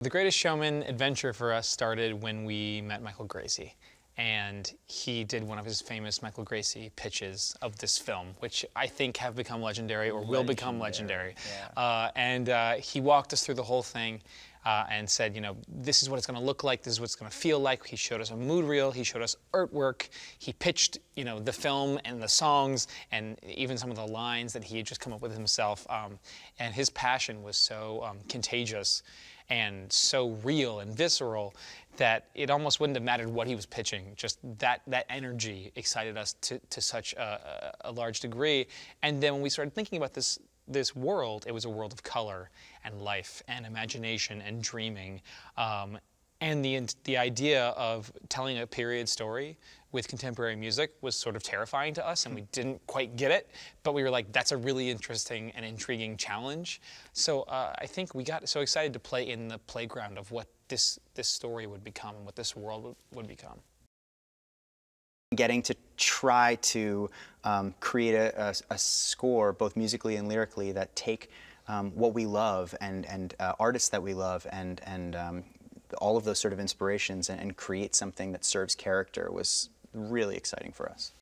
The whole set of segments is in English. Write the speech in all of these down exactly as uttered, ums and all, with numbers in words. The Greatest Showman adventure for us started when we met Michael Gracey, and he did one of his famous Michael Gracey pitches of this film, which I think have become legendary or legendary. will become legendary. Yeah. Uh, and uh, he walked us through the whole thing uh, and said, you know, this is what it's going to look like, this is what it's going to feel like. He showed us a mood reel, he showed us artwork, he pitched, you know, the film and the songs and even some of the lines that he had just come up with himself. Um, and his passion was so um, contagious and so real and visceral that it almost wouldn't have mattered what he was pitching. Just that that energy excited us to, to such a, a large degree. And then when we started thinking about this this world, it was a world of color and life and imagination and dreaming. Um, and the, the idea of telling a period story with contemporary music was sort of terrifying to us, and we didn't quite get it, but we were like, that's a really interesting and intriguing challenge. So uh, I think we got so excited to play in the playground of what this, this story would become and what this world would, would become. Getting to try to um, create a, a, a score, both musically and lyrically, that take um, what we love and, and uh, artists that we love and, and um, all of those sort of inspirations and, and create something that serves character was really exciting for us.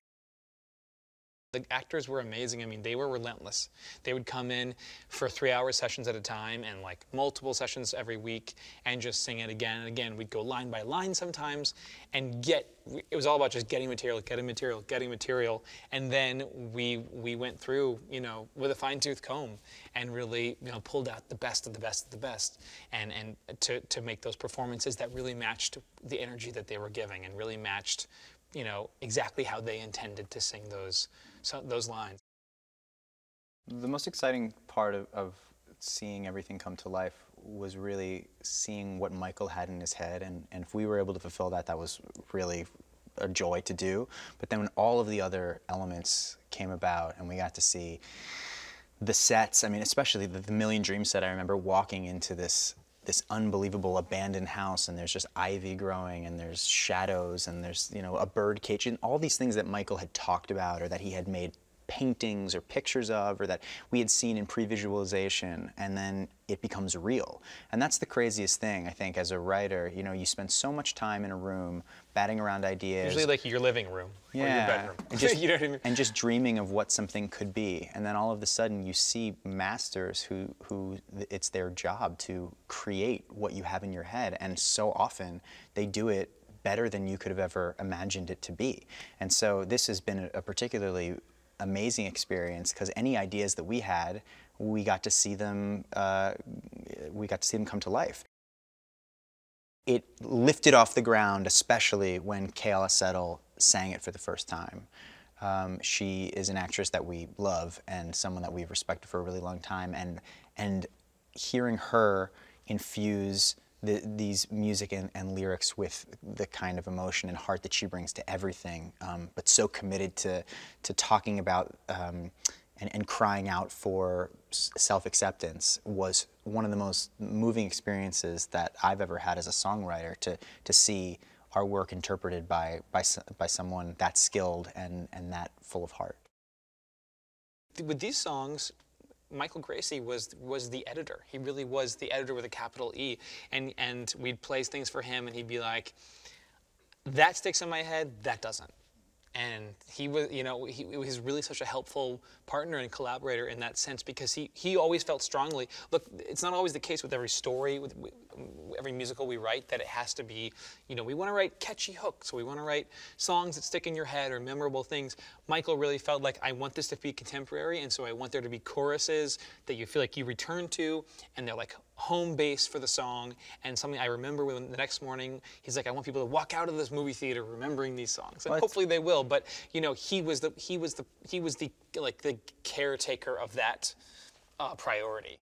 The actors were amazing. I mean, they were relentless. They would come in for three-hour sessions at a time and like multiple sessions every week and just sing it again and again. We'd go line by line sometimes and get, it was all about just getting material, getting material, getting material. And then we, we went through, you know, with a fine-tooth comb and really, you know, pulled out the best of the best of the best and, and to, to make those performances that really matched the energy that they were giving and really matched, you know, exactly how they intended to sing those so, those lines. The most exciting part of, of seeing everything come to life was really seeing what Michael had in his head, and, and if we were able to fulfill that, that was really a joy to do. But then when all of the other elements came about and we got to see the sets, I mean, especially the, the Million Dreams set, I remember walking into this this unbelievable abandoned house, and there's just ivy growing, and there's shadows, and there's, you know, a bird cage, and all these things that Michael had talked about, or that he had made paintings or pictures of, or that we had seen in pre-visualization, and then it becomes real. And that's the craziest thing, I think, as a writer. You know, you spend so much time in a room batting around ideas. Usually like your living room, yeah, or your bedroom. And just, you know what I mean? And just dreaming of what something could be. And then all of a sudden you see masters who, who it's their job to create what you have in your head. And so often they do it better than you could have ever imagined it to be. And so this has been a particularly amazing experience, because any ideas that we had, we got to see them, uh, we got to see them come to life. It lifted off the ground, especially when Keala Settle sang it for the first time. Um, she is an actress that we love and someone that we've respected for a really long time, and, and hearing her infuse The, these music and, and lyrics with the kind of emotion and heart that she brings to everything, um, but so committed to, to talking about um, and, and crying out for self-acceptance, was one of the most moving experiences that I've ever had as a songwriter, to, to see our work interpreted by, by, by someone that skilled and, and that full of heart. With these songs, Michael Gracey was was the editor. He really was the editor with a capital E, and and we'd play things for him, and he'd be like, "That sticks in my head, that doesn't." And he was, you know, he, he was really such a helpful partner and collaborator in that sense, because he he always felt strongly. Look, it's not always the case with every story, with, with every musical we write, that it has to be, you know, we want to write catchy hooks, we want to write songs that stick in your head or memorable things. Michael really felt like, I want this to be contemporary, and so I want there to be choruses that you feel like you return to, and they're like home base for the song, and something I remember when the next morning, he's like, I want people to walk out of this movie theater remembering these songs, and what? Hopefully they will. But you know, he was the he was the he was the like the caretaker of that uh, priority.